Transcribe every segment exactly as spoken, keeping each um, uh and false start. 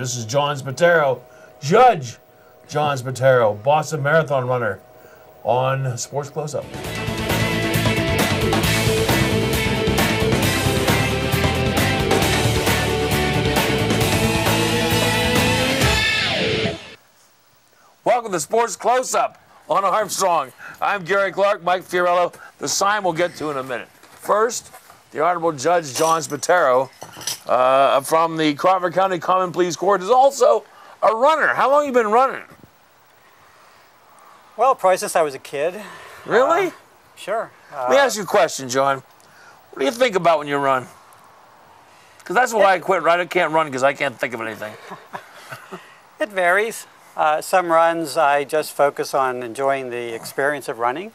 This is John Spataro, Judge John Spataro, Boston Marathon runner, on Sports Close-Up. Welcome to Sports Close-Up on Armstrong. I'm Gary Clark, Mike Fiorello. The sign we'll get to in a minute. First, the Honorable Judge John Spataro uh, from the Crawford County Common Pleas Court is also a runner. How long have you been running? Well, probably since I was a kid. Really? Uh, sure. Uh, Let me ask you a question, John. What do you think about when you run? Because that's why it, I quit, right? I can't run because I can't think of anything. It varies. Uh, some runs I just focus on enjoying the experience of running.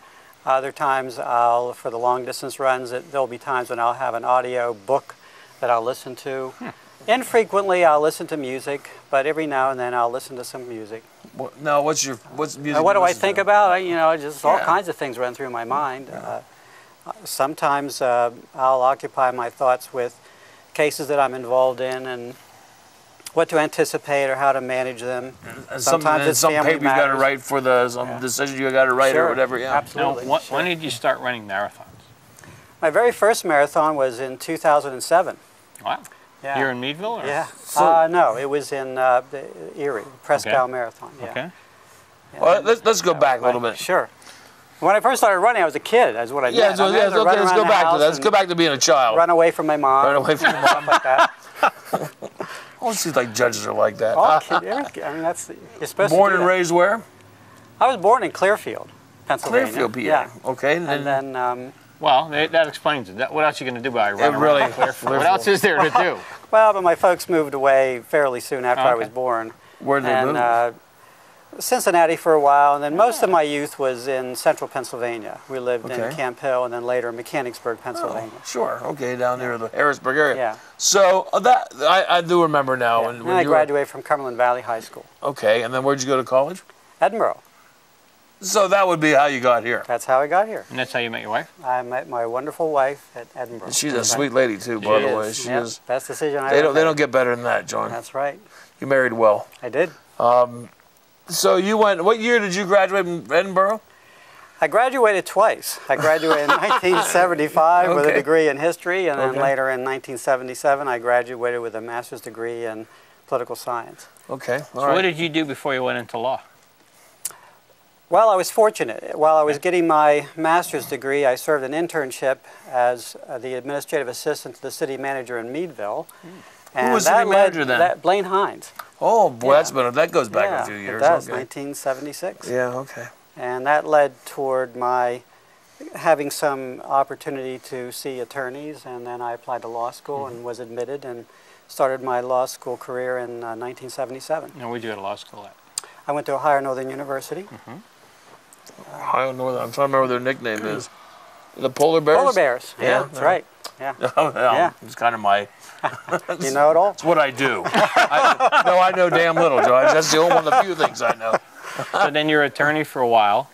Other times, I'll, for the long distance runs, it, there'll be times when I'll have an audio book that I'll listen to. Hmm. Infrequently, I'll listen to music, but every now and then I'll listen to some music. Well, now, what's your what's music? Uh, what do I think to? about? I, you know, just all yeah. kinds of things run through my mind. Yeah. Uh, sometimes uh, I'll occupy my thoughts with cases that I'm involved in and what to anticipate or how to manage them. And Sometimes and it's some paper you got to write for the some yeah. decision you got to write sure. or whatever. Yeah, absolutely. Now, what, sure. When did you start running marathons? My very first marathon was in two thousand seven. Wow. Yeah. You're in Meadville? Or? Yeah. So, uh, no, it was in uh, Erie, Presque Isle okay. Marathon. Yeah. Okay. Yeah. Well, let's let's go yeah, back a little bit. Sure. When I first started running, I was a kid. That's what I did. Yeah, so, yeah, okay. Let's go back to that. Let's go back to being a child. Run away from my mom. Run away from your mom like that. Well, it seems like judges are like that. All kid, every, I mean, that's you're supposed born to do and that. raised where? I was born in Clearfield, Pennsylvania. Clearfield, P A. Yeah. Okay. And, and then. then um, well, they, that explains it. That, what else are you going to do by running really, around Clearfield? What else is there to do? Well, but my folks moved away fairly soon after okay. I was born. Where did and, they move? Uh, Cincinnati for a while, and then most yeah. of my youth was in central Pennsylvania. We lived okay. in Camp Hill, and then later Mechanicsburg, Pennsylvania. Oh, sure, okay, down there in the Harrisburg area. Yeah. So that I, I do remember now. Yeah. When, when and I graduated were... from Cumberland Valley High School. Okay, and then where'd you go to college? Edinburgh. So that would be how you got here. That's how I got here. And that's how you met your wife? I met my wonderful wife at Edinburgh. She's a sweet lady too, by the way. She is. Best decision I ever made. They don't. They don't get better than that, John. That's right. You married well. I did. Um. So you went, what year did you graduate in Edinburgh? I graduated twice. I graduated in nineteen seventy-five okay. with a degree in history, and then okay. later in nineteen seventy-seven I graduated with a master's degree in political science. Okay. All so right. What did you do before you went into law? Well, I was fortunate. While I was getting my master's degree, I served an internship as uh, the administrative assistant to the city manager in Meadville. Mm. And Who was that the manager led, then? That, Blaine Hines. Oh, boy, yeah. that's been, that goes back yeah, a few years. Yeah, it does, okay. nineteen seventy-six. Yeah, okay. And that led toward my having some opportunity to see attorneys, and then I applied to law school mm-hmm. and was admitted and started my law school career in uh, nineteen seventy-seven. And where'd you go to law school at? I went to Ohio Northern University. Mm-hmm. uh, Ohio Northern, I'm trying to remember their nickname is. The Polar Bears? Polar Bears, yeah, yeah that's yeah. right. Yeah. Oh, yeah. yeah. It's kind of my... You know it all? It's what I do. I, no, I know damn little, George. That's the only one of the few things I know. So then you're an attorney for a while,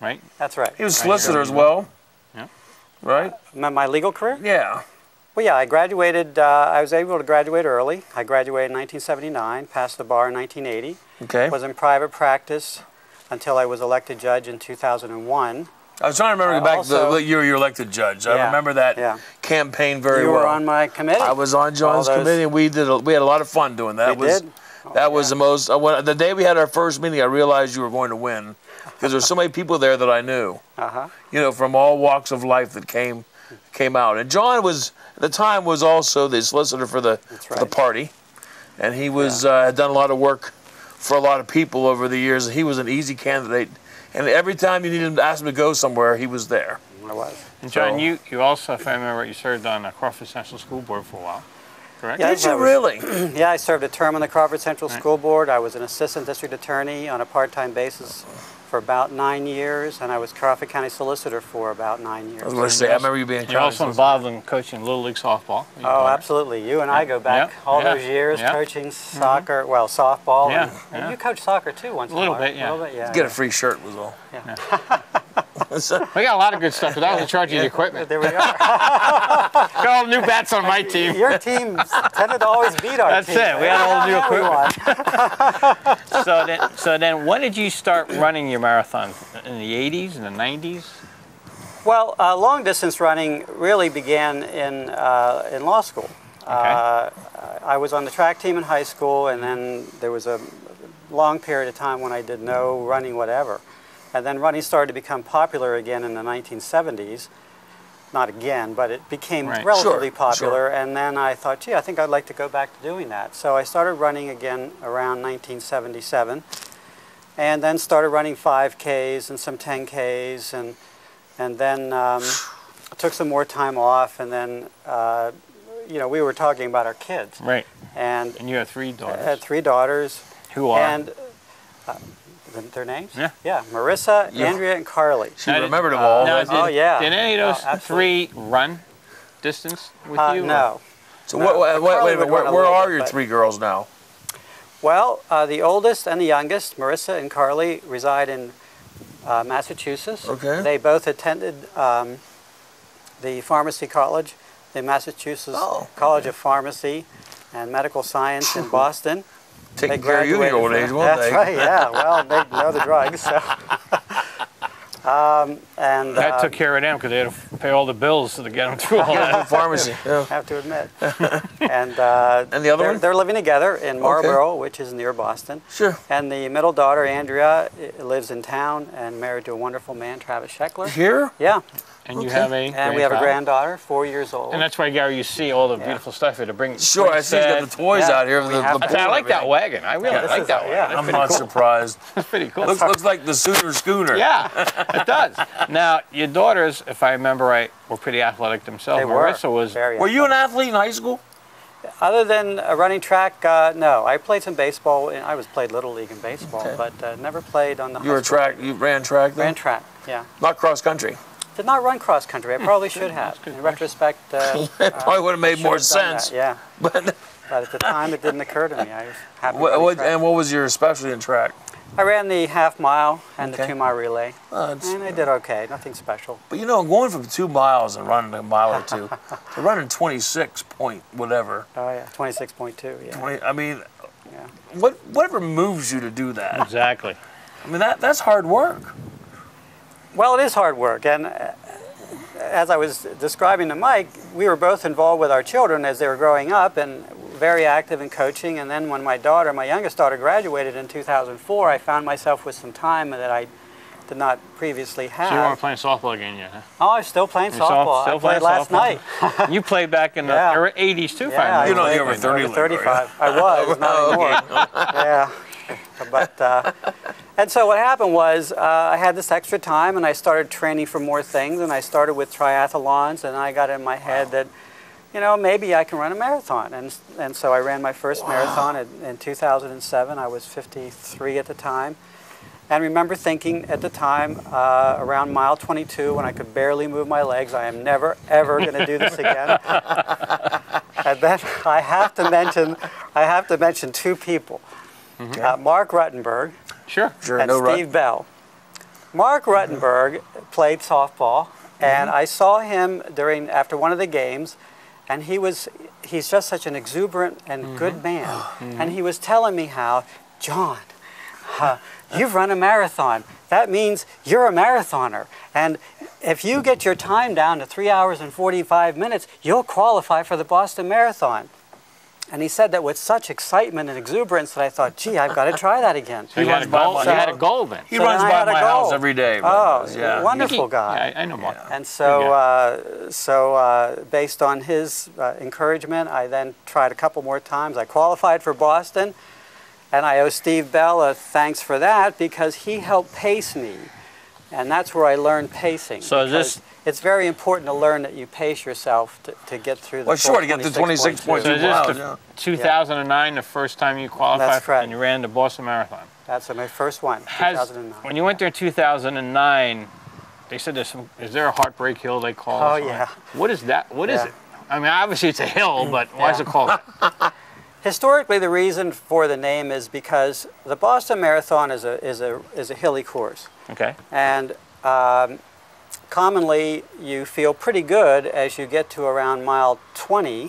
right? That's right. He was a solicitor as well, yeah. right? Uh, my, my legal career? Yeah. Well, yeah, I graduated, uh, I was able to graduate early. I graduated in nineteen seventy-nine, passed the bar in nineteen eighty. Okay. Was in private practice until I was elected judge in two thousand one. I was trying to remember uh, back also, the year you were elected judge. I yeah, remember that yeah. campaign very well. You were well. on my committee. I was on John's those... committee, and we did. A, we had a lot of fun doing that. We it was, did. Oh, that yeah. was the most. I went, the day we had our first meeting, I realized you were going to win because there's so many people there that I knew. Uh huh. You know, from all walks of life that came came out. And John was at the time was also the solicitor for the right. for the party, and he was yeah. uh, had done a lot of work for a lot of people over the years. He was an easy candidate. And every time you needed him to ask him to go somewhere, he was there. I was. And John, so, you, you also, if I remember right, you served on the Crawford Central School Board for a while, correct? Yeah, Did you was, really? Yeah, I served a term on the Crawford Central right. School Board. I was an assistant district attorney on a part-time basis for about nine years, and I was Crawford County solicitor for about nine years. I was going to say, I remember you being. You're also involved in coaching Little League softball. You oh, absolutely. You and yeah. I go back yep. all yeah. those years yep. coaching soccer, mm-hmm. well, softball. Yeah. And, yeah. and you coached soccer too once in a while. A little bit, yeah. A little bit, yeah. Get yeah. a free shirt was all. Yeah. Yeah. So, we got a lot of good stuff, but I was in charge of the equipment. There we are. Got all new bats on my team. Your teams tended to always beat our That's team. That's it. We had all new equipment. so, then, so then when did you start running your marathon? In the eighties? In the nineties? Well, uh, long-distance running really began in, uh, in law school. Okay. Uh, I was on the track team in high school, and then there was a long period of time when I did no running whatever. And then running started to become popular again in the nineteen seventies. Not again, but it became right. relatively sure, popular. Sure. And then I thought, gee, I think I'd like to go back to doing that. So I started running again around nineteen seventy-seven, and then started running five Ks and some ten Ks, and and then um, took some more time off, and then. Uh, You know, we were talking about our kids. Right. And, and you have three daughters. I had three daughters. Who are? And uh, their names? Yeah. Yeah, Marissa, yeah. Andrea, and Carly. She now remembered them all. Uh, no, did, oh, yeah. Did any of those oh, three run distance with uh, you? No. Or? So no. What, what, wait, wait a minute, where, where are your three girls now? Well, uh, the oldest and the youngest, Marissa and Carly, reside in uh, Massachusetts. Okay. They both attended um, the pharmacy college. The Massachusetts oh, College okay. of Pharmacy and Medical Science in Boston. Taking care of you in your old age, won't they? That's right, yeah. Well, they know the drugs, so. Um, and, that um, took care of them because they had to pay all the bills to get them through all that. Pharmacy, yeah. I have to admit. And, uh, and the other they're, one? They're living together in Marlboro, okay. which is near Boston. Sure. And the middle daughter, Andrea, lives in town and married to a wonderful man, Travis Sheckler. Here? Yeah. And okay. you have a and we have a granddaughter, four years old. And that's why, Gary, you see all the yeah. beautiful stuff here to bring. Sure, I see you got the toys yeah. out here. The, the I, I like that wagon. I really yeah, like that a, wagon. Yeah. I'm not cool. surprised. That's pretty cool. Looks, looks like the Sooner Schooner. Yeah, it does. Now, your daughters, if I remember right, were pretty athletic themselves. They Marissa were. Was, very were you an athlete in high school? Other than uh, running track, uh, no. I played some baseball. I was played Little League in baseball, okay. but uh, never played on the high school. You were track, you ran track then? Ran track, yeah. Not cross country? Did not run cross country. I probably should have. In retrospect, uh, it probably would have made more have sense. That, yeah, but, but at the time, it didn't occur to me. I was happy. What, what, and what was your specialty in track? I ran the half mile and okay. the two mile relay, uh, and I did okay. Nothing special. But you know, going from two miles and running a mile or two to running twenty-six point whatever. Oh yeah, twenty-six point two. Yeah. twenty, I mean, yeah. What whatever moves you to do that? Exactly. I mean that that's hard work. Well, it is hard work, and as I was describing to Mike, we were both involved with our children as they were growing up and very active in coaching, and then when my daughter, my youngest daughter, graduated in two thousand four, I found myself with some time that I did not previously have. So you weren't playing softball again yet, huh? Oh, I was still playing You're softball. Still I played last softball. night. You played back in the yeah. eighties too, yeah, you know, you're over thirty. thirty-five. I was, not anymore. Yeah. But, uh, and so what happened was uh, I had this extra time and I started training for more things, and I started with triathlons, and I got in my head wow. that, you know, maybe I can run a marathon. And, and so I ran my first wow. marathon in, in two thousand seven. I was fifty-three at the time. And remember thinking at the time, uh, around mile twenty-two, when I could barely move my legs, I am never, ever going to do this again. And then I have to mention, I have to mention two people. Mm-hmm. uh, Mark Rutenberg sure. Sure, and no Steve Bell. Mark Rutenberg played softball, mm-hmm. and I saw him during after one of the games, and he was he's just such an exuberant and mm-hmm. good man, mm-hmm. and he was telling me how, John, uh, you've run a marathon. That means you're a marathoner, and if you get your time down to three hours and forty-five minutes, you'll qualify for the Boston Marathon. And he said that with such excitement and exuberance that I thought, gee, I've got to try that again. So he, he, runs by my, so, he had a goal then. He so runs then by my house every day. Oh, yeah. wonderful he, guy. Yeah, I know Mark. And so, uh, so uh, based on his uh, encouragement, I then tried a couple more times. I qualified for Boston, and I owe Steve Bell a thanks for that because he helped pace me. And that's where I learned pacing. So this it's very important to learn that you pace yourself to, to get through the well, sure, to get to twenty-six point two so miles. Yeah. two thousand nine, the first time you qualified That's correct. and you ran the Boston Marathon. That's my first one, two thousand nine. Has, when you went there in two thousand nine, they said there's some, is there a heartbreak hill they call it? Oh, yeah. What is that? What yeah. is it? I mean, obviously it's a hill, but why yeah. is it called that? Historically, the reason for the name is because the Boston Marathon is a is a is a hilly course. Okay. And um, commonly you feel pretty good as you get to around mile twenty,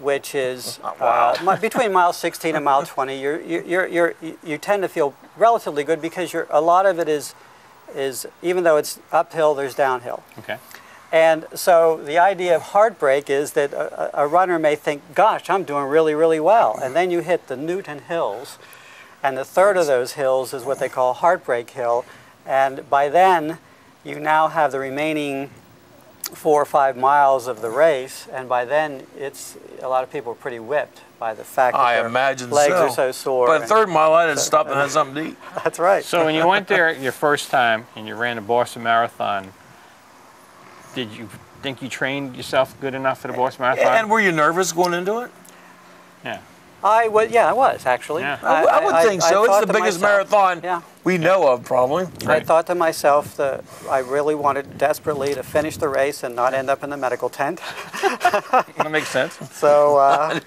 which is wow. uh, between mile sixteen and mile twenty. You're, you're, you're, you tend to feel relatively good because you're, a lot of it is, is, even though it's uphill, there's downhill. Okay. And so the idea of heartbreak is that a, a runner may think, gosh, I'm doing really, really well. And then you hit the Newton Hills, and the third of those hills is what they call Heartbreak Hill. And by then, you now have the remaining four or five miles of the race, and by then, it's a lot of people are pretty whipped by the fact that their legs are so sore. By the third mile, I didn't stop and had something to eat. That's right. So when you went there your first time and you ran the Boston Marathon, did you think you trained yourself good enough for the Boston Marathon? And were you nervous going into it? Yeah. I was, yeah, I was, actually. Yeah. I, I, I would I, think so. It's the biggest myself, marathon yeah. we know yeah. of, probably. Right. I thought to myself that I really wanted desperately to finish the race and not end up in the medical tent. That makes sense. So uh,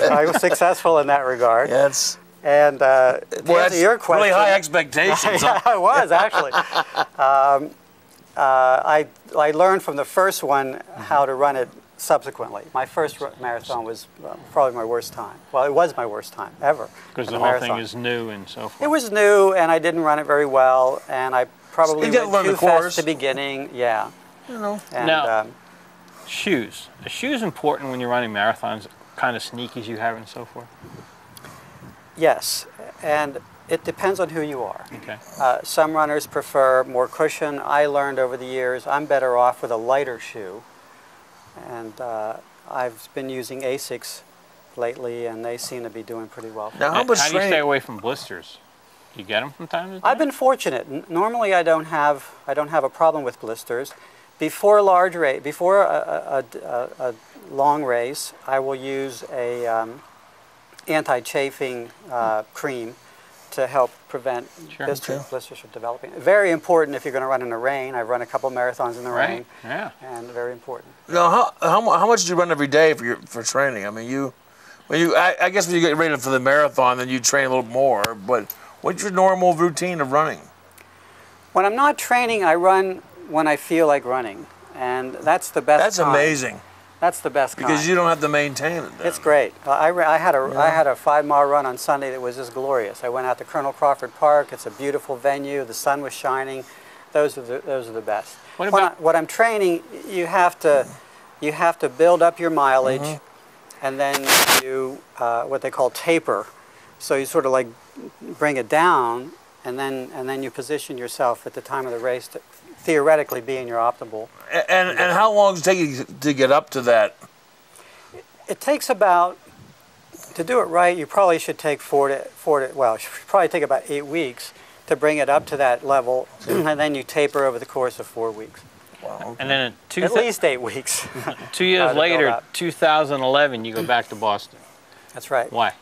I, I was successful in that regard. Yes. And uh, to well, answer your question, really high expectations. I, I was, actually. um, uh, I, I learned from the first one mm-hmm. how to run it. Subsequently, my first marathon was probably my worst time. Well, it was my worst time ever. Because the whole thing is new and so forth. It was new, and I didn't run it very well, and I probably went too fast at the beginning. Yeah. You know. And, now, um, shoes. Are shoes important when you're running marathons? Kind of sneakers you have and so forth. Yes, and it depends on who you are. Okay. Uh, some runners prefer more cushion. I learned over the years I'm better off with a lighter shoe. And uh, I've been using Asics lately, and they seem to be doing pretty well. Now, how, how do you stay away from blisters? Do you get them from time to time? I've been fortunate. N normally, I don't have I don't have a problem with blisters. Before a large race, before a, a, a, a long race, I will use a um, anti-chafing uh, cream to help prevent sure, blisters, blisters from developing. Very important if you're going to run in the rain. I've run a couple marathons in the right. rain, yeah, and very important. Now, how, how how much do you run every day for your, for training? I mean, you, when you, I, I guess when you get ready for the marathon, then you train a little more. But what's your normal routine of running? When I'm not training, I run when I feel like running, and that's the best. That's time. Amazing. That's the best kind. Because you don't have to maintain it then. It's great. I, I had a, yeah. I had a five-mile run on Sunday that was just glorious. I went out to Colonel Crawford Park. It's a beautiful venue. The sun was shining. Those are the, those are the best. What about when, I, when I'm training, you have to, you have to build up your mileage, mm-hmm. and then you uh, what they call taper. So you sort of like bring it down, and then and then you position yourself at the time of the race to theoretically being your optimal. And, and how long does it take you to get up to that? It, it takes about, to do it right, you probably should take four to, four to, well, it should probably take about eight weeks to bring it up to that level, and then you taper over the course of four weeks. Wow. Okay. And then two at least eight weeks. Two years later, two thousand eleven, you go back to Boston. That's right. Why?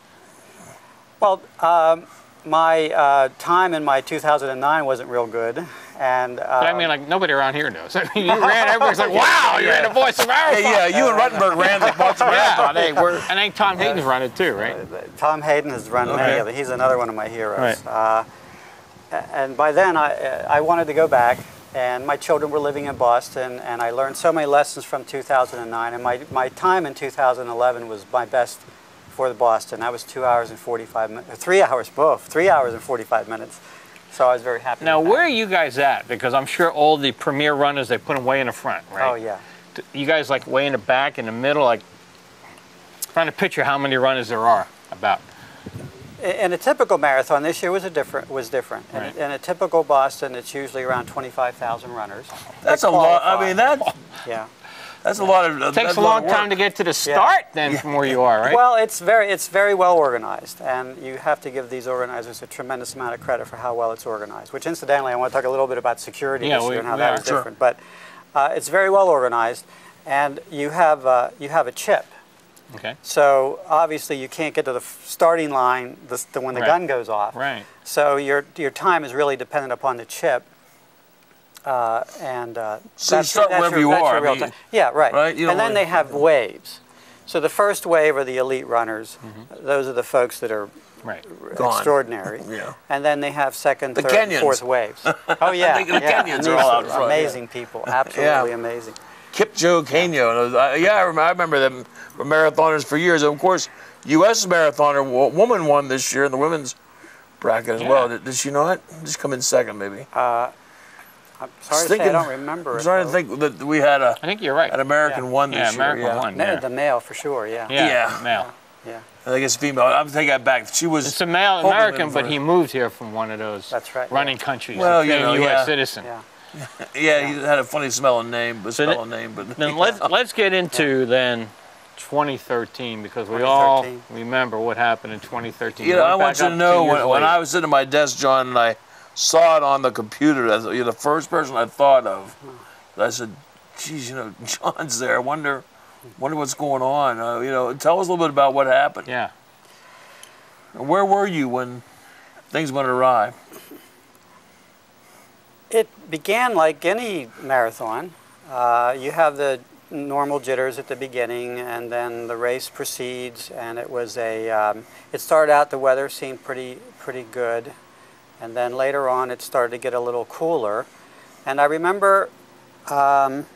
Well, um, my uh, time in my two thousand nine wasn't real good. And, um, I mean, like, nobody around here knows. I mean, you ran, everybody's like, wow, you yeah. ran the Boston Marathon. Yeah, yeah, you and Rutenberg ran the Boston Marathon. Yeah. Hey, we're, and I think Tom Hayden's uh, run it too, right? Uh, Tom Hayden has run okay. many of them. He's another one of my heroes. Right. Uh, and by then, I, I wanted to go back, and my children were living in Boston, and I learned so many lessons from two thousand nine, and my, my time in two thousand eleven was my best for the Boston. That was two hours and forty-five minutes, three hours, both, three hours and forty-five minutes. So I was very happy. Now, where are you guys at? Because I'm sure all the premier runners, they put them way in the front, right? Oh, yeah. You guys, like, way in the back, in the middle, like, trying to picture how many runners there are, about. In a typical marathon, this year was a different. Was different. Right. In, in a typical Boston, it's usually around twenty-five thousand runners. That's they a qualify. lot. I mean, that. Yeah. That's a lot of. It takes a long time to get to the start, yeah. then yeah. from where you are, right? Well, it's very, it's very well organized, and you have to give these organizers a tremendous amount of credit for how well it's organized. Which, incidentally, I want to talk a little bit about security yeah, this year and how that is sure. different. But uh, it's very well organized, and you have uh, you have a chip. Okay. So obviously, you can't get to the starting line the, the, when the right. gun goes off. Right. So your your time is really dependent upon the chip. Uh, and uh, so that's, you start that's wherever your, you that's are. Real I mean, yeah, right. right? And then they have waves. So the first wave are the elite runners. Mm-hmm. Those are the folks that are right. Gone. Extraordinary. Yeah. And then they have second, the third, Kenyans. fourth waves. Oh, yeah. The yeah. Kenyans are all out front. Amazing yeah. people. Absolutely yeah. amazing. Kipchoge Keino. Yeah, I remember them marathoners for years. And, of course, U S marathoner woman won this year in the women's bracket as yeah. well. Did, did she not? Just come in second, maybe. Uh, I'm sorry to thinking, say I don't remember. I'm it, sorry though. to think that we had a. I think you're right. An American yeah. won this yeah, year. American yeah, American won. Yeah. The male for sure. Yeah. Yeah. yeah. Male. Yeah. I think it's female. I'm taking that back. She was. It's a male American, but he moved here from one of those That's right, running yeah. countries. Well, you know, a U S yeah. citizen. Yeah. yeah. yeah. He had a funny smelling name, but so smelling name. But then let's let's get into yeah. then. twenty thirteen, because we twenty thirteen. all remember what happened in twenty thirteen. You know, I want you to know when, when I was sitting at my desk, John, and I saw it on the computer. That's, you're the first person I thought of. I said, "Geez, you know, John's there. I wonder, wonder what's going on." Uh, you know, tell us a little bit about what happened. Yeah. Where were you when things went awry? It began like any marathon. Uh, you have the normal jitters at the beginning, and then the race proceeds, and it was a um, it started out, the weather seemed pretty pretty good, and then later on it started to get a little cooler, and I remember um,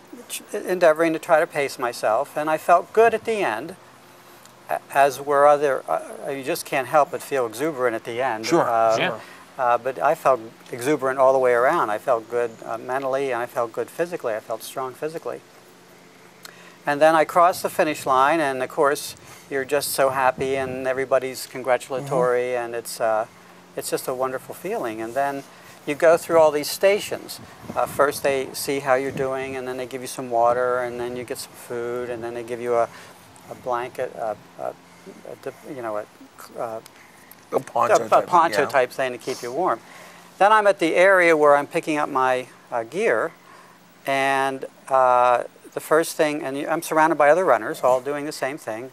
endeavoring to try to pace myself, and I felt good at the end, as were other uh, you just can't help but feel exuberant at the end. Sure. Uh, yeah. Uh, but I felt exuberant all the way around. I felt good uh, mentally, and I felt good physically. I felt strong physically. And then I crossed the finish line, and of course, you're just so happy, and everybody's congratulatory, mm-hmm. and it's uh, it's just a wonderful feeling. And then you go through all these stations. Uh, first, they see how you're doing, and then they give you some water, and then you get some food, and then they give you a, a blanket, a, a, a, you know, a, a, a poncho, a, type, a poncho yeah. type thing to keep you warm. Then I'm at the area where I'm picking up my uh, gear, and uh, the first thing, and I'm surrounded by other runners, all doing the same thing,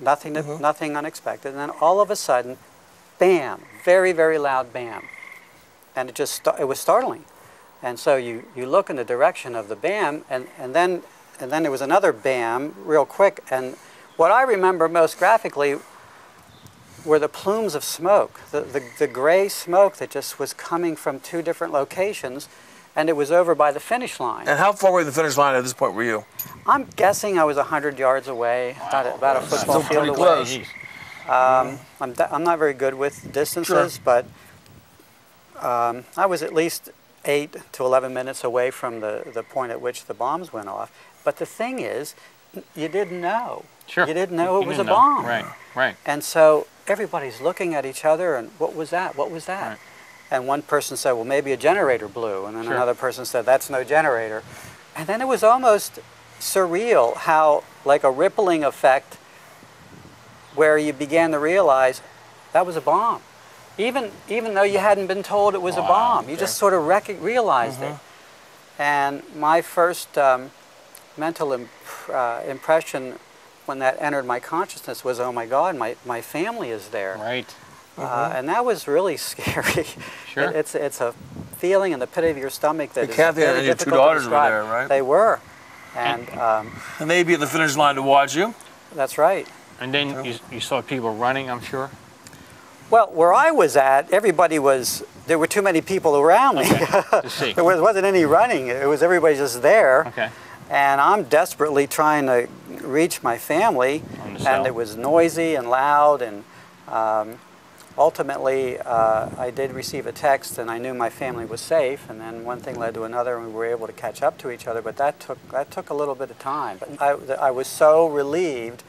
nothing, to, mm-hmm. nothing unexpected, and then all of a sudden, bam, very, very loud bam. And it just, it was startling. And so you, you look in the direction of the bam, and, and, then, and then there was another bam real quick, and what I remember most graphically were the plumes of smoke, the, the, the gray smoke that just was coming from two different locations, and it was over by the finish line. And how far away the finish line at this point were you? I'm guessing I was one hundred yards away, wow. about, about a football so field away. Close. Um, I'm, I'm not very good with distances, sure. but um, I was at least eight to eleven minutes away from the, the point at which the bombs went off. But the thing is, you didn't know. Sure. You didn't know you it was a know. bomb. Right, right. And so everybody's looking at each other and what was that, what was that? Right. And one person said, well, maybe a generator blew. And then sure. another person said, that's no generator. And then it was almost surreal how, like a rippling effect, where you began to realize that was a bomb. Even, even though you hadn't been told it was wow, a bomb, you okay. just sort of rec realized mm-hmm. it. And my first um, mental imp uh, impression when that entered my consciousness was, oh my God, my, my family is there. Right. Uh, and that was really scary. Sure. It, it's, it's a feeling in the pit of your stomach that is Kathy very and your two daughters were there, right? They were. And, um, and they'd be at the finish line to watch you. That's right. And then you, you saw people running, I'm sure? Well, where I was at, everybody was, there were too many people around me. Okay. To see. There wasn't any running. It was everybody just there. Okay. And I'm desperately trying to reach my family. And it was noisy and loud and... Um, Ultimately, uh, I did receive a text, and I knew my family was safe. And then one thing led to another, and we were able to catch up to each other. But that took that took a little bit of time. But I, I was so relieved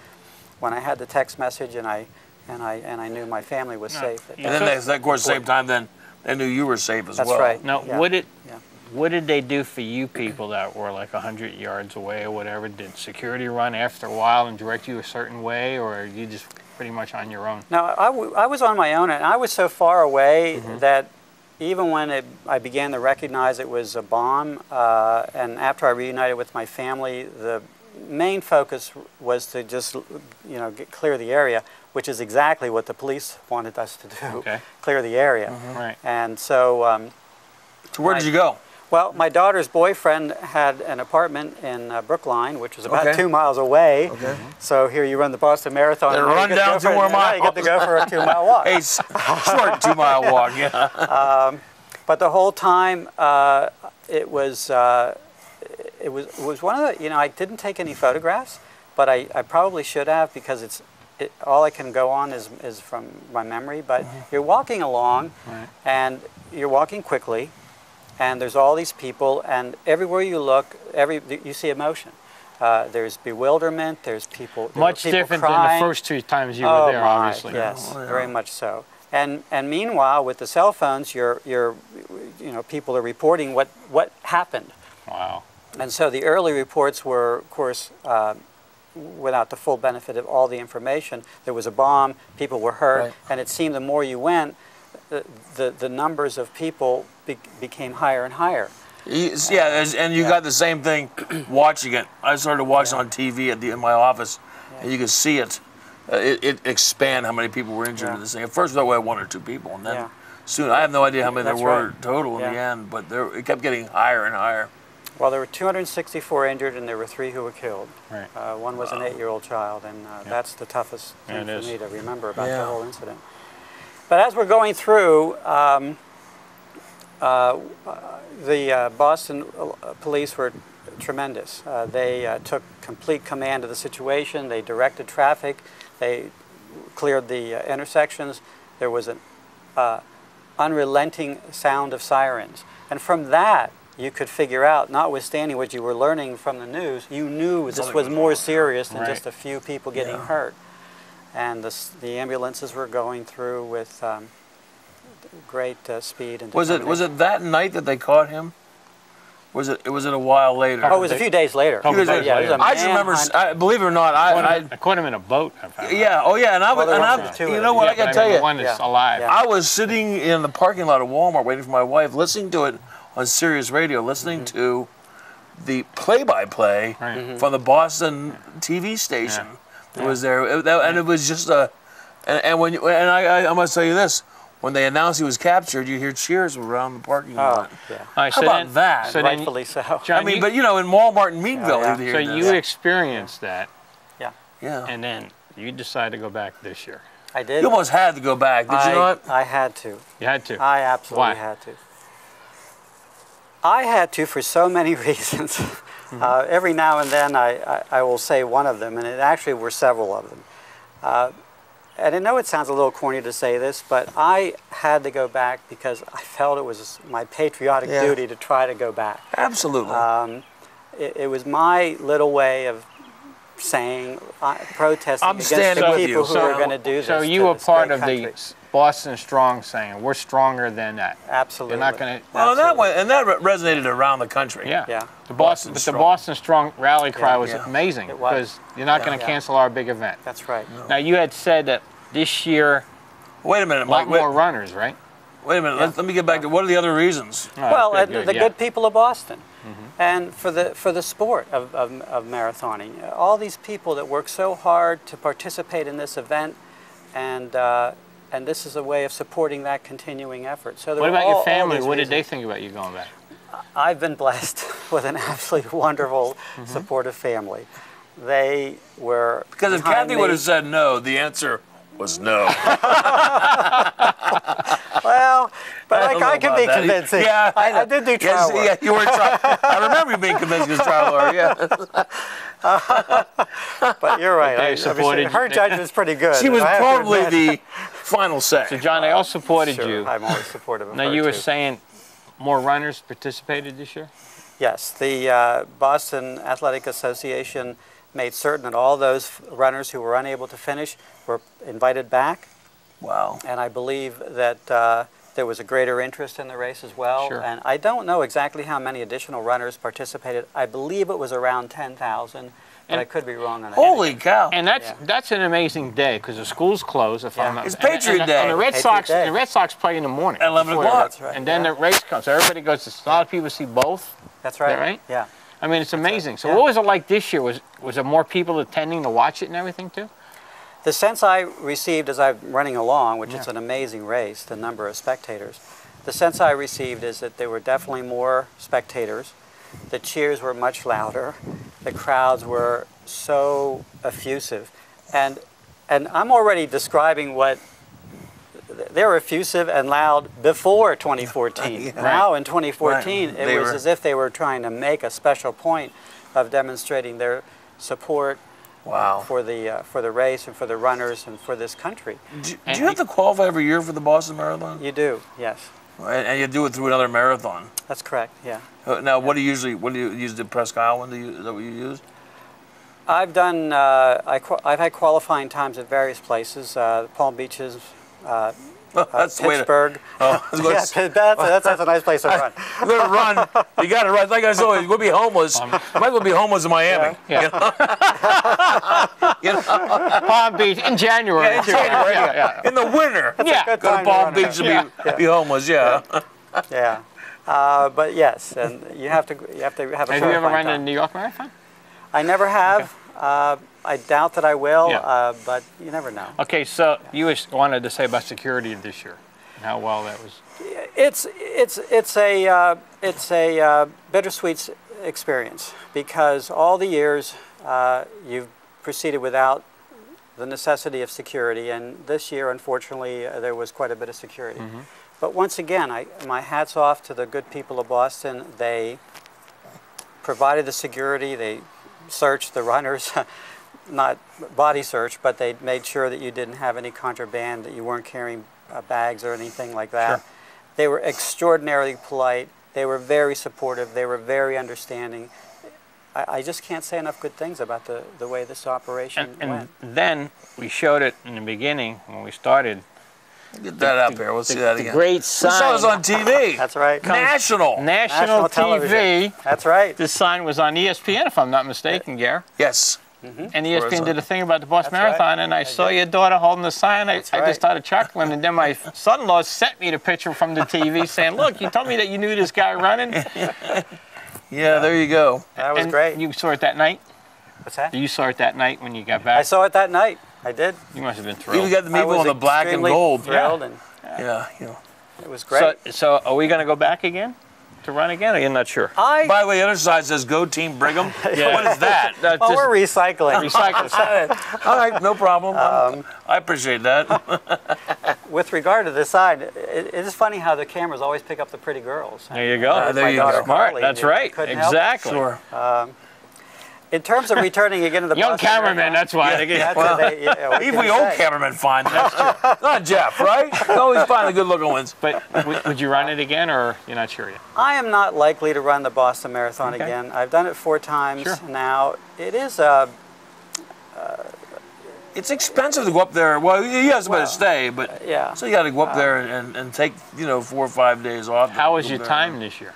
when I had the text message, and I and I and I knew my family was no, safe. And then, they, of course, same time, then they knew you were safe as That's well. That's right. Now, yeah. what did yeah. what did they do for you people that were like a hundred yards away or whatever? Did security run after a while and direct you a certain way, or you just pretty much on your own? No, I, w I was on my own, and I was so far away mm-hmm. that even when it, I began to recognize it was a bomb, uh, and after I reunited with my family, the main focus was to just, you know, get, clear the area, which is exactly what the police wanted us to do, okay. clear the area. Mm-hmm. Right. And so... Um, so where I, did you go? Well, my daughter's boyfriend had an apartment in uh, Brookline, which was about okay. two miles away. Okay. So here you run the Boston Marathon. And, and run down two more miles. You get to go for a two-mile walk. A short two-mile walk, yeah. Um, but the whole time, uh, it was uh, it was it was one of the, you know, I didn't take any photographs, but I, I probably should have, because it's it, all I can go on is is from my memory. But mm-hmm. you're walking along, right. and you're walking quickly. And there's all these people, and everywhere you look, every you see emotion. Uh, there's bewilderment. There's people. There much people different crying. Than the first two times you oh were there, my, obviously. Yes, oh, yeah. very much so. And and meanwhile, with the cell phones, you're you're, you know, people are reporting what what happened. Wow. And so the early reports were, of course, uh, without the full benefit of all the information. There was a bomb. People were hurt, right. and it seemed the more you went, the the, the numbers of people. Be became higher and higher. Yeah, and you yeah. got the same thing watching it. I started watching yeah. on T V at the, in my office, yeah. and you could see it, uh, it, it expand how many people were injured yeah. in this thing. At first, we had one or two people, and then yeah. soon, I have no idea how many That's there were right. total yeah. in the end, but there, it kept getting higher and higher. Well, there were two hundred sixty-four injured, and there were three who were killed. Right. Uh, one was uh, an eight-year-old child, and uh, yeah. that's the toughest yeah, thing for is. me to remember about yeah. the whole incident. But as we're going through, um, Uh, the uh, Boston police were tremendous. Uh, they uh, took complete command of the situation. They directed traffic. They cleared the uh, intersections. There was an uh, unrelenting sound of sirens. And from that, you could figure out, notwithstanding what you were learning from the news, you knew this Something was more serious than right. just a few people getting yeah. hurt. And the, the ambulances were going through with um, great uh, speed. And was it was it that night that they caught him? Was it was it a while later? Oh, it was they, a few days later. Few days later. Yeah, yeah. I just remember. I, believe it or not, I caught him, I, I caught him in a boat. I yeah. Oh yeah. And I well, and I, two, you know what? Yeah, I gotta tell you, one that's yeah. alive. Yeah. I was sitting in the parking lot of Walmart waiting for my wife, listening to it on Sirius Radio, listening mm-hmm. to the play-by-play right. mm-hmm. from the Boston yeah. T V station yeah. that yeah. was there, it, that, yeah. and it was just a. And, and when you, and I, I I must tell you this. When they announced he was captured, you hear cheers around the parking lot. Oh, yeah. Right, How so about then, that? So Rightfully then, so. John, I mean, you, but you know, in Walmart and Meadville, yeah, yeah. you So this. you experienced that. Yeah. Yeah. And then you decided to go back this year. I did. You almost had to go back, did I, you not? I had to. You had to? I absolutely Why? had to. I had to for so many reasons. Mm-hmm. uh, every now and then I, I, I will say one of them, and it actually were several of them. Uh, And I know it sounds a little corny to say this, but I had to go back because I felt it was my patriotic yeah. duty to try to go back. Absolutely. Um, it, it was my little way of saying, uh, protesting I'm against the people who so, are going to do this. So you were part of country. the Boston Strong saying, we're stronger than that. Absolutely. They're not going to. Well, that went, and that resonated around the country. Yeah. yeah. The Boston, Boston but the Boston Strong rally cry yeah, was yeah. amazing because you're not yeah, going to yeah. cancel our big event. That's right. No. Now you had said that this year. Wait a minute, Mike. A lot wait, more runners, right? Wait a minute. Yeah. Let, let me get back to what are the other reasons? Oh, well, good, good, the yeah. good people of Boston. Mm-hmm. And for the for the sport of, of, of marathoning, all these people that work so hard to participate in this event, and uh, and this is a way of supporting that continuing effort. So what about all, your family? What reasons. did they think about you going back? I've been blessed with an absolutely wonderful, mm-hmm. supportive family. They were because if Kathy would have said no, the answer was no. Well, but I, I, I can be that. convincing. Yeah, I, I did do trial yes, work. Yeah, you were trial. I remember you being convincing as trial lawyer. Yeah. But you're right. I, supported her judgment is pretty good. She was probably the final say. So John, they all supported sure, you. I'm always supportive of now her. Now you were too. saying more runners participated this year. Yes, the uh, Boston Athletic Association made certain that all those runners who were unable to finish were invited back. Wow. And I believe that uh, there was a greater interest in the race as well. Sure. And I don't know exactly how many additional runners participated. I believe it was around ten thousand, but I could be wrong on that. Holy cow. And that's, yeah. that's an amazing day because the school's closed. If yeah. I'm It's Patriot Day. And the Red Sox the Red Sox play in the morning. At eleven o'clock. Right. And then yeah. the race comes. So everybody goes. To, a lot of people see both. That's right. That right? Yeah. I mean, it's amazing. Right. So yeah. what was it like this year? Was, was there more people attending to watch it and everything too? The sense I received as I'm running along, which yeah. is an amazing race, the number of spectators, the sense I received is that there were definitely more spectators. The cheers were much louder. The crowds were so effusive. And, and I'm already describing what they were effusive and loud before twenty fourteen. Yeah. Now in twenty fourteen, right. it they was were. as if they were trying to make a special point of demonstrating their support wow. for the uh, for the race and for the runners and for this country. Do, do you have to qualify every year for the Boston Marathon? You do, yes. And you do it through another marathon. That's correct. Yeah. Uh, now, yeah. what do you usually what do you use? The Presque Isle one? Do you, is that what you used? I've done. Uh, I I've had qualifying times at various places. Uh, Palm Beaches. Uh, oh, that's uh, Pittsburgh. To, oh, yeah, that's, that's, that's a nice place to run. You're going to run. You got to run. Like I said, you'll be homeless. Um, you might as well be homeless in Miami. Yeah. Yeah. You know? Palm Beach in January. Yeah, in, January. Yeah, yeah, yeah. in the winter. That's yeah. Go to Palm to Beach and yeah. be, yeah. be homeless. Yeah. Yeah. yeah. Uh, but yes, and you have to you have to have a. Have you ever run a New York marathon? I never have. Okay. Uh, I doubt that I will, yeah. uh, but you never know. Okay, so yeah. you wanted to say about security this year, and how well that was. It's it's it's a uh, it's a uh, bittersweet experience because all the years uh, you've proceeded without the necessity of security, and this year, unfortunately, uh, there was quite a bit of security. Mm-hmm. But once again, I my hats off to the good people of Boston. They provided the security. They searched the runners, not body search, but they made sure that you didn't have any contraband, that you weren't carrying uh, bags or anything like that. Sure. They were extraordinarily polite. They were very supportive. They were very understanding. I, I just can't say enough good things about the, the way this operation and, went. And then we showed it in the beginning when we started. Get that the, out there. We'll the, see that the again. Great sign. We saw this on T V. That's right. National. National, National T V. That's right. This sign was on E S P N, if I'm not mistaken, Gare. Yes. Mm-hmm. And E S P N did a thing about the Boston That's Marathon, right. and I, I saw did. your daughter holding the sign. I, right. I just started chuckling, and then my son-in-law sent me the picture from the T V saying, look, you told me that you knew this guy running. yeah, yeah, there you go. That was and great. You saw it that night? What's that? You saw it that night when you got back? I saw it that night. I did. You must have been thrilled. You got the Meadville on the black and gold. Thrilled yeah. And, yeah. yeah, you know. It was great. So, so are we going to go back again to run again? Or you're not sure. I, By the way, the other side says "Go Team Brigham." yeah. What is that? that well, we're recycling. Recycling. All right, no problem. Um, I appreciate that. With regard to this side, it, it is funny how the cameras always pick up the pretty girls. There you go. Uh, there you go. Smart. Carly, That's right. Exactly. Sure. Um, In terms of returning again to the young Boston cameraman, area, that's why. Yeah, that's well, they, yeah, even the old cameraman finds that's true. Not Jeff, right? Always find the good-looking ones. But would you run it again, or you're not sure yet? I am not likely to run the Boston Marathon okay. again. I've done it four times sure. now. It is a. Uh, it's expensive to go up there. Well, you guys better well, stay, but uh, yeah. So you got to go up uh, there and, and take you know four or five days off. How was your time and, this year?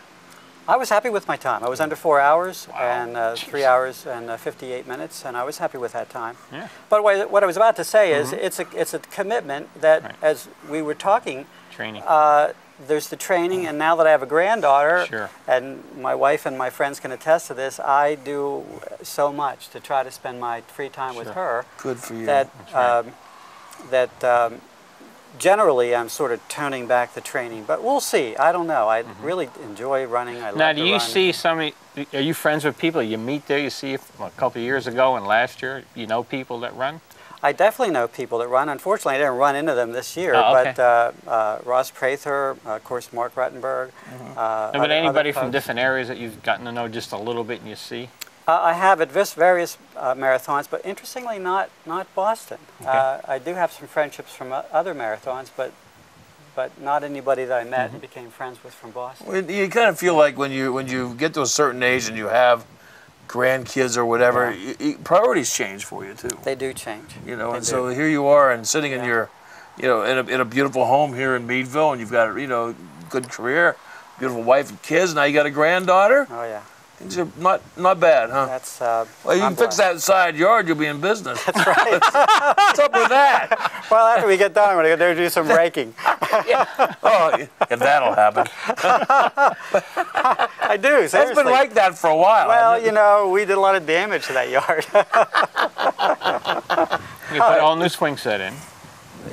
I was happy with my time. I was under four hours wow. and uh, three hours and uh, fifty-eight minutes, and I was happy with that time. Yeah. But what I was about to say is, mm-hmm. it's a it's a commitment that, right. as we were talking, training. Uh, there's the training, mm-hmm. and now that I have a granddaughter, sure. and my wife and my friends can attest to this, I do so much to try to spend my free time sure. with her. Good for you. That right. um, that. Um, Generally, I'm sort of toning back the training, but we'll see. I don't know. I mm-hmm. really enjoy running. I love Now, do you run. see some? Are you friends with people you meet there? You see well, a couple of years ago and last year, you know people that run? I definitely know people that run. Unfortunately, I didn't run into them this year, oh, okay. but uh, uh, Ross Prather, uh, of course, Mark Rutenberg. Mm-hmm. uh, no, but other, anybody other from different areas that you've gotten to know just a little bit and you see? Uh, I have at various uh, marathons, but interestingly not not Boston. Okay. Uh, I do have some friendships from uh, other marathons, but but not anybody that I met mm-hmm. and became friends with from Boston. Well, you kind of feel like when you when you get to a certain age and you have grandkids or whatever, yeah. you, you, priorities change for you too. They do change. You know, they and do. so here you are and sitting yeah. in your, you know, in a in a beautiful home here in Meadville, and you've got you know good career, beautiful wife and kids. Now you got a granddaughter. Oh yeah. Not, not bad, huh? That's, uh, well, you can fix that side yard, you'll be in business. That's right. What's up with that? Well, after we get done, we're going to do some raking. yeah. Oh, yeah, that'll happen. I do, seriously. It's been like that for a while. Well, you know, we did a lot of damage to that yard. You put all new swing set in.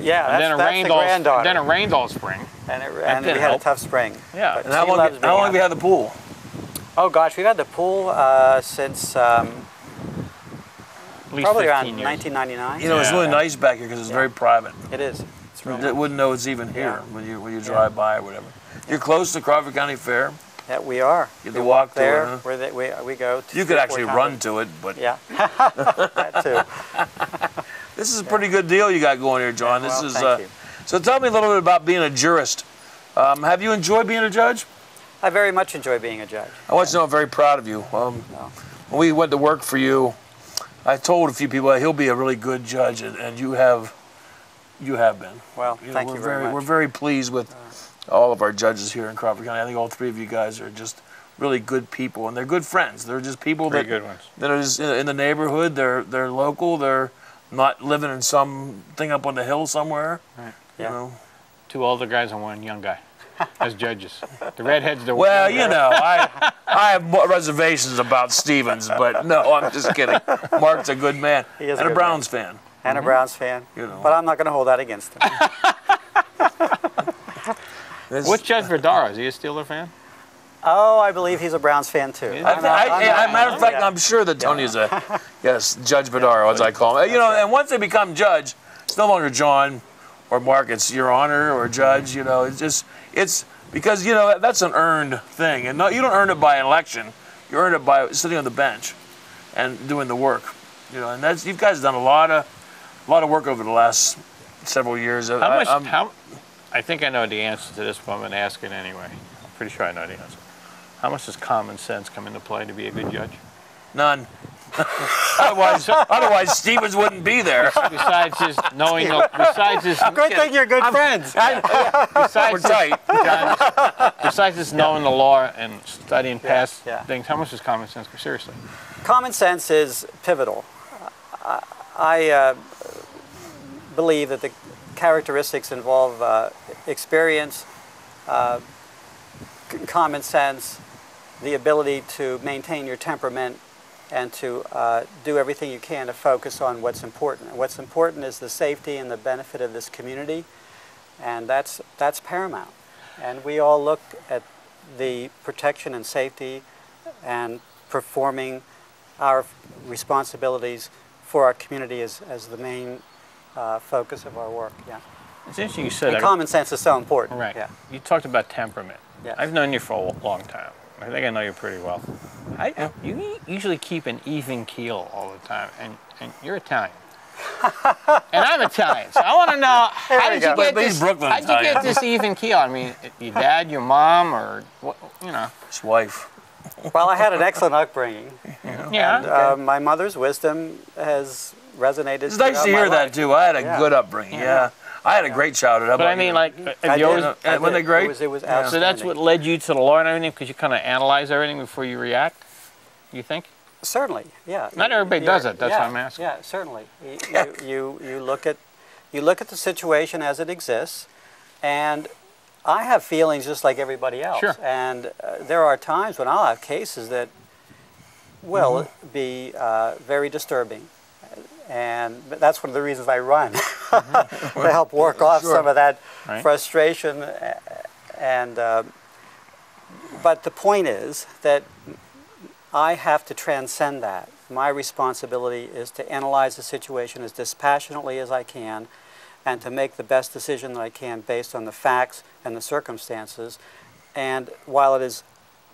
Yeah, and that's, then it that's rained the granddaughter. All, then it rained all spring. and it, and we help. had a tough spring. Yeah. But and how long, how long have you had the pool? Oh gosh, we've had the pool uh, since um, probably around years. nineteen ninety-nine. You know, yeah. It's really nice back here because it's yeah. very private. It is. It's really nice. Wouldn't know it's even here yeah. when you when you drive yeah. by or whatever. Yeah. You're close to Crawford County Fair. Yeah, we are. You we walk, walk there. Huh? Where they, we we go. To you could actually run to it, but yeah, that too. This is a pretty yeah. good deal you got going here, John. Yeah, well, this is. Thank uh, you. So tell me a little bit about being a jurist. Um, have you enjoyed being a judge? I very much enjoy being a judge. I want you to know I'm very proud of you. Um, no. When we went to work for you, I told a few people that he'll be a really good judge, and, and you have, you have been. Well, you know, thank you very, very much. We're very pleased with all of our judges here in Crawford County. I think all three of you guys are just really good people, and they're good friends. They're just people that, good ones. that are just in the neighborhood. They're they're local. They're not living in some thing up on the hill somewhere. Right. Yeah. You know. Two older guys and one young guy. As judges, the redheads. The well, you know, I I have reservations about Stevens, but no, I'm just kidding. Mark's a good man he is and a, a Browns man. fan and mm-hmm. a Browns fan. You know, but I'm not going to hold that against him. What's Judge Verdara? Is he a Steeler fan? Oh, I believe he's a Browns fan too. I, I, I, I, matter of fact, yeah. I'm sure that Tony yeah. is a yes, Judge Verdara, yeah. as I call him. That's you know, right. And once they become judge, it's no longer John or Mark. It's Your Honor or Judge. You know, it's just. It's because, you know, that's an earned thing. And no, you don't earn it by an election. You earn it by sitting on the bench and doing the work. You know, and that's, you guys have done a lot of a lot of work over the last several years. How I, much, I'm, how, I think I know the answer to this, but I'm going to ask it anyway. I'm pretty sure I know the answer. How much does common sense come into play to be a good judge? None. otherwise, otherwise, Stevens wouldn't be there. Besides just knowing, besides just good thing you're good I'm, friends. Yeah, yeah. Besides We're tight. John, besides just knowing yeah. the law and studying past yeah. Yeah. things, how much is common sense? Seriously, common sense is pivotal. I, I uh, believe that the characteristics involve uh, experience, uh, common sense, the ability to maintain your temperament, and to uh, do everything you can to focus on what's important. And what's important is the safety and the benefit of this community, and that's, that's paramount. And we all look at the protection and safety and performing our responsibilities for our community as, as the main uh, focus of our work, yeah. It's interesting you said that. Common sense is so important. Right. Yeah. You talked about temperament. Yes. I've known you for a long time. I think I know you pretty well. I, I, you usually keep an even keel all the time, and, and you're Italian. And I'm Italian, so I want to know, how did you, get this, how'd you get this even keel? I mean, your dad, your mom, or, what, you know. His wife. Well, I had an excellent upbringing. Yeah. yeah. And, uh, okay. My mother's wisdom has resonated. It's nice to hear that, too. I had a yeah. good upbringing, yeah. yeah. I had a great childhood. But I mean, like, when they great, it was, it was yeah. so that's what led you to the law and everything, because you kind of analyze everything before you react. You think? Certainly, yeah. Not everybody You're, does it. That's yeah, what I'm asking. Yeah, certainly. You, you, you you look at you look at the situation as it exists, and I have feelings just like everybody else. Sure. And uh, there are times when I'll have cases that will mm-hmm. be uh, very disturbing. And that's one of the reasons I run, mm-hmm. to help work off sure. some of that right. frustration. And uh, but the point is that I have to transcend that. My responsibility is to analyze the situation as dispassionately as I can and to make the best decision that I can based on the facts and the circumstances. And while it is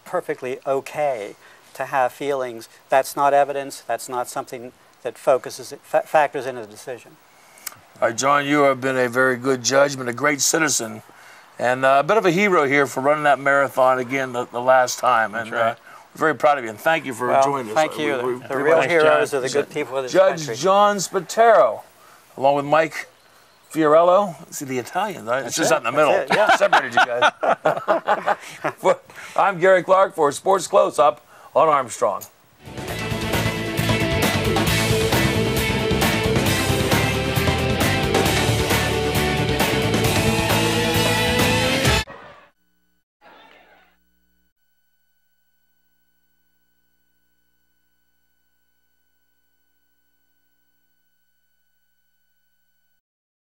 perfectly okay to have feelings, that's not evidence, that's not something that focuses, fa factors into the decision. All right, John, you have been a very good judge, been a great citizen, and uh, a bit of a hero here for running that marathon again the, the last time. That's and right. uh, we're very proud of you, and thank you for well, joining us. Thank you. We, we, the the real heroes are the good people of this Judge country. Judge John Spataro, along with Mike Fiorello. See, the Italians, right? It's just it. out in the middle. It, yeah. Separated you guys. I'm Gary Clark for Sports Close Up on Armstrong.